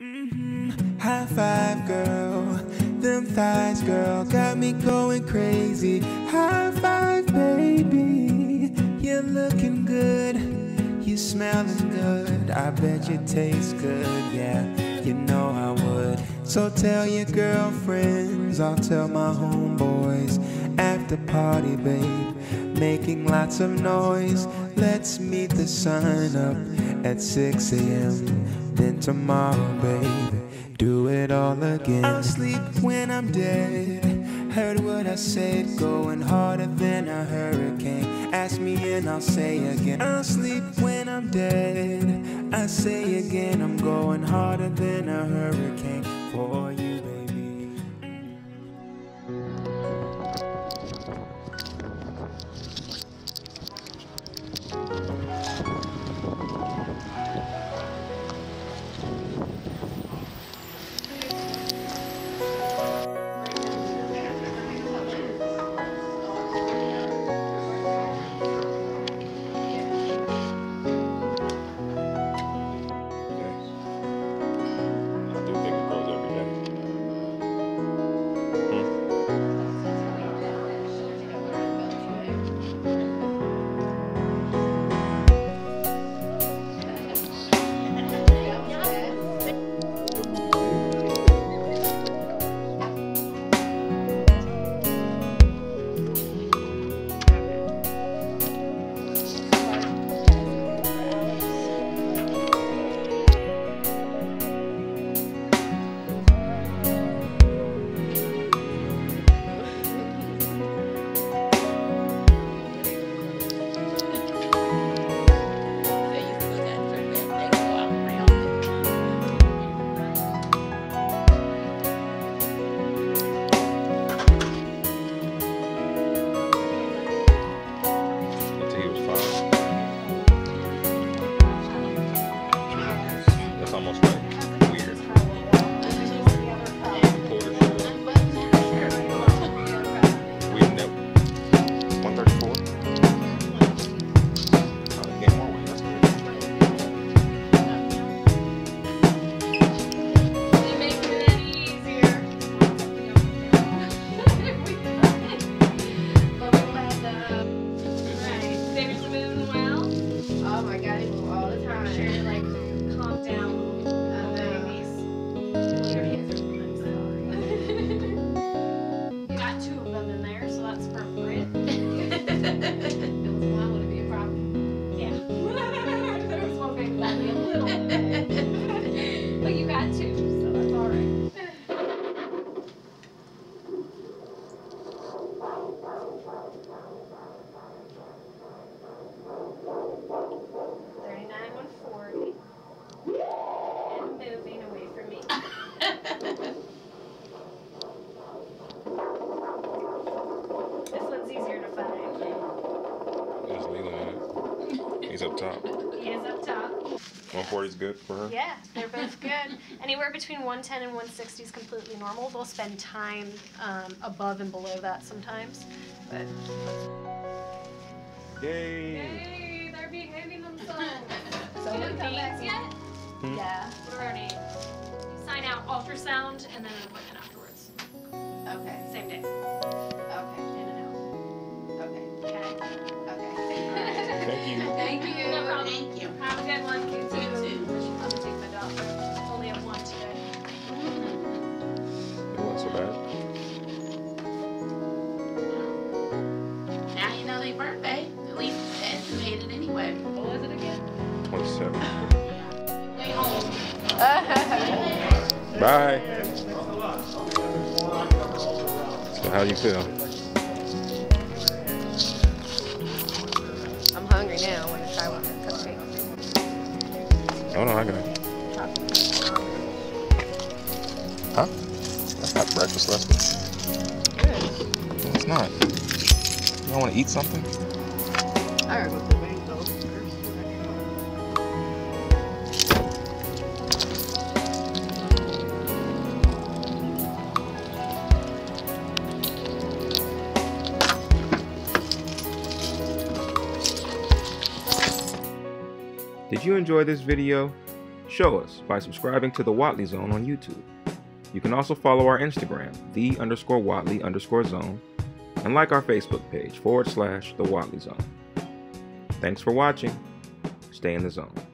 Mm-hmm. High five, girl. Them thighs, girl, got me going crazy. High five, baby. You're looking good. You smelling good. I bet you taste good, yeah. You know I would. So tell your girlfriends, I'll tell my homeboys. After party, babe, making lots of noise. Let's meet the sun up at 6 a.m. Then tomorrow, baby, do it all again. I'll sleep when I'm dead. Heard what I said, going harder than a hurricane. Ask me and I'll say again. I'll sleep when I'm dead. I say again, I'm going harder than a hurricane for you. Is good for her? Yeah, they're both good. Anywhere between 110 and 160 is completely normal. They'll spend time above and below that sometimes. But yay! Yay, they're behaving themselves. So you haven't come back yet? Hmm? Yeah. What are our names? Sign out ultrasound and then an appointment afterwards. Okay. Same day. Okay. In and out. Okay. Okay. Thank you. Thank you. No problem. Thank you. Have a good one. Bye. So how do you feel? I'm hungry now. I want to try one of the cupcakes. Oh no, I got it. Huh? That's not breakfast, Leslie. Good. No, it's not. You don't want to eat something? All right. Did you enjoy this video? Show us by subscribing to The Watley Zone on YouTube. You can also follow our Instagram, the_Watley_zone, and like our Facebook page, /The Watley Zone. Thanks for watching. Stay in the zone.